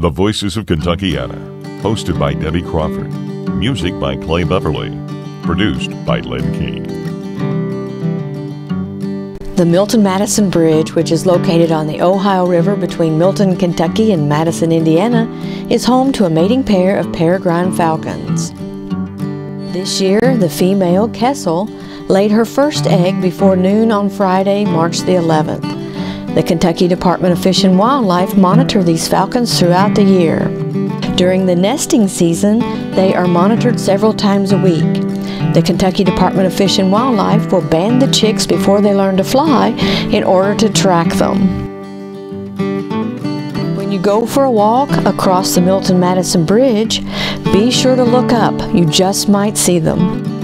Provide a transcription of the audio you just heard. The Voices of Kentuckiana, hosted by Debbie Crawford. Music by Clay Beverly. Produced by Lynn King. The Milton-Madison Bridge, which is located on the Ohio River between Milton, Kentucky and Madison, Indiana, is home to a mating pair of peregrine falcons. This year, the female, Kessel, laid her first egg before noon on Friday, March the 11th. The Kentucky Department of Fish and Wildlife monitor these falcons throughout the year. During the nesting season, they are monitored several times a week. The Kentucky Department of Fish and Wildlife will band the chicks before they learn to fly in order to track them. When you go for a walk across the Milton-Madison Bridge, be sure to look up. You just might see them.